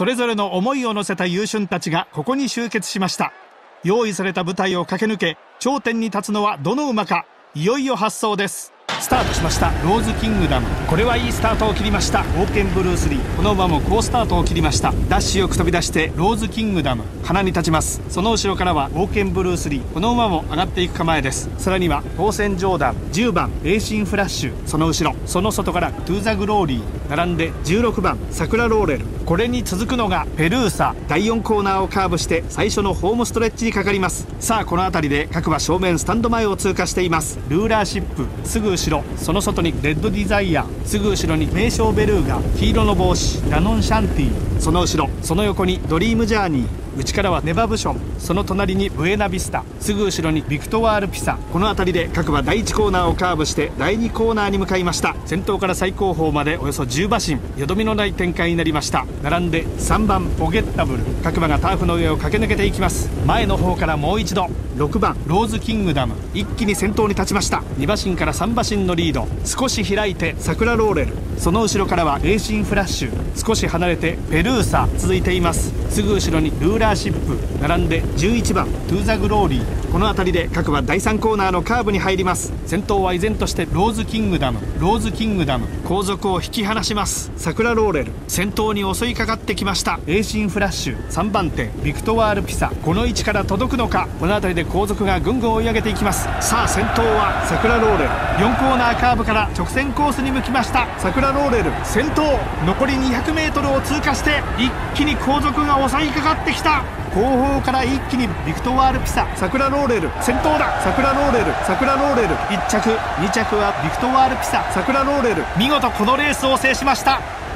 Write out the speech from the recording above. それぞれの思いを乗せた優駿たちがここに集結しました。用意された舞台を駆け抜け頂点に立つのはどの馬か。いよいよ発走です。スタートしました。ローズキングダム、これはいいスタートを切りました。オーケンブルースリー、この馬も好スタートを切りました。ダッシュよく飛び出してローズキングダム鼻に立ちます。その後ろからはオーケンブルースリー、この馬も上がっていく構えです。さらには当選ジョーダン、10番レーシンフラッシュ、その後ろその外からトゥーザグローリー、並んで16番サクラローレル、これに続くのがペルーサ。第4コーナーをカーブして最初のホームストレッチにかかります。さあこの辺りで各馬正面スタンド前を通過しています。ルーラーシップすぐ後ろ、その外にレッドディザイア、すぐ後ろに名勝ベルーガ、黄色の帽子ダノンシャンティ、その後ろその横にドリームジャーニー、内からはネバブション、その隣にブエナビスタ、すぐ後ろにビクトワールピサ。この辺りで各馬第1コーナーをカーブして第2コーナーに向かいました。先頭から最後方までおよそ10馬身、よどみのない展開になりました。並んで3番ポゲッタブル、各馬がターフの上を駆け抜けていきます。前の方からもう一度6番ローズキングダム、一気に先頭に立ちました。2馬身から3馬身のリード、少し開いてサクラローレル、その後ろからはレーシンフラッシュ、少し離れてペルーサ続いています。すぐ後ろにルーラーシップ、並んで11番トゥーザグローリー。この辺りで各馬第3コーナーのカーブに入ります。先頭は依然としてローズキングダム。ローズキングダム後続を引き離します。サクラローレル先頭に襲いかかってきました。レーシンフラッシュ、3番手ビクトワールピサ、この位置から届くのか。この辺りで後続がぐんぐん追い上げていきます。さあ先頭はサクラローレル、4コーナーカーブから直線コースに向きました。サクラローレル先頭、残り 200m を通過して一気に後続が襲いかかってきた。後方から一気にビクトワールピサ、サクラローレル先頭だ。サクラローレル、サクラローレル1着、2着はビクトワールピサ、サクラローレル見事このレースを制しました。